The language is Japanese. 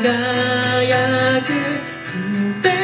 輝くすべ